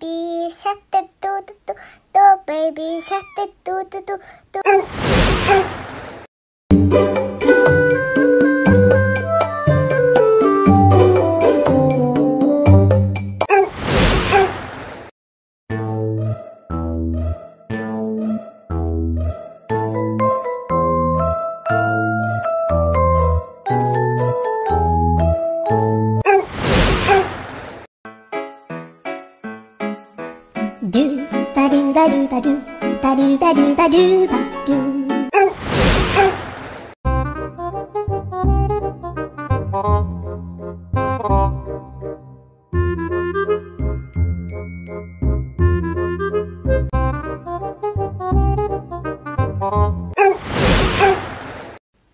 baby shark, do do do do, baby shark, do do do do. Do ba do ba do ba do ba do ba do ba do ba do.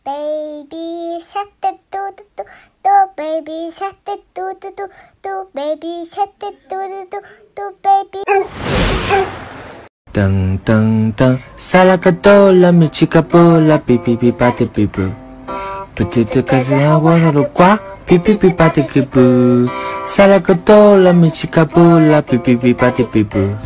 Baby shark do do do do, baby shark do do do do, baby shark do do do do, baby. Dang dang dang, salakadola, michikabola, pipi pipate pipu. Petite kazia wana lukwa, pipi pipate kipu. Salakadola, michikabola, pipi pipate pipu.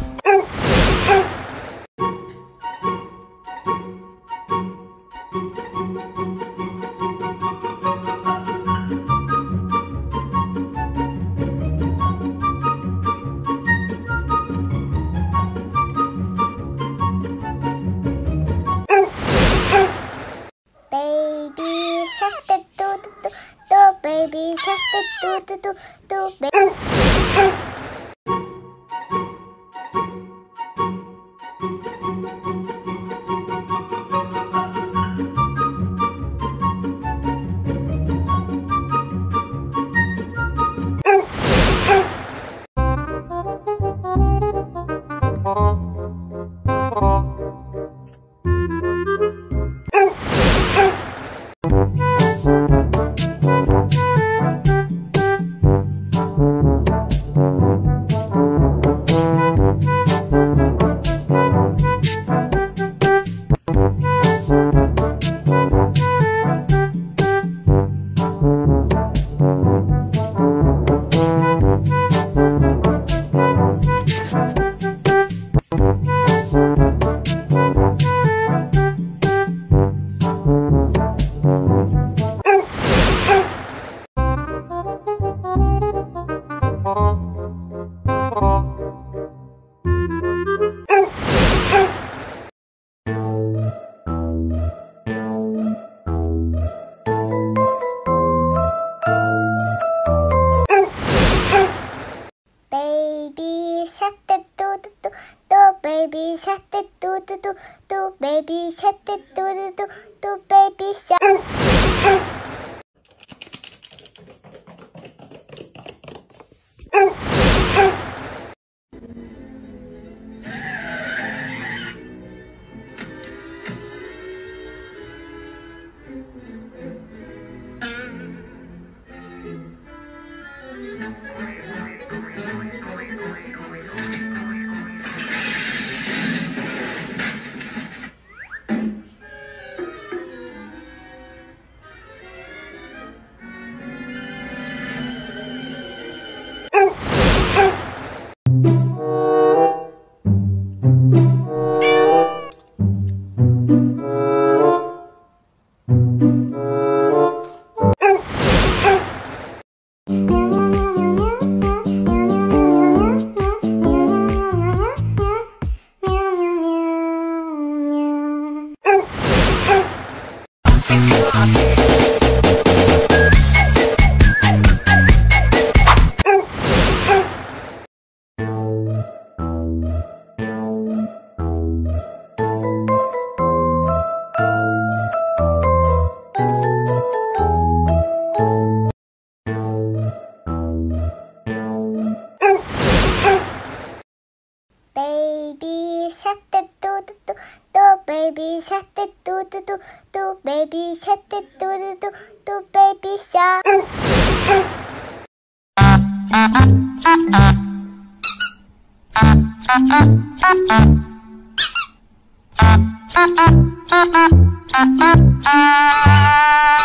Baby shark do do do do, baby. Baby shark do do do do, baby shark do do do do, baby shark. Baby shark do do do do, baby shark do do do do, baby shark.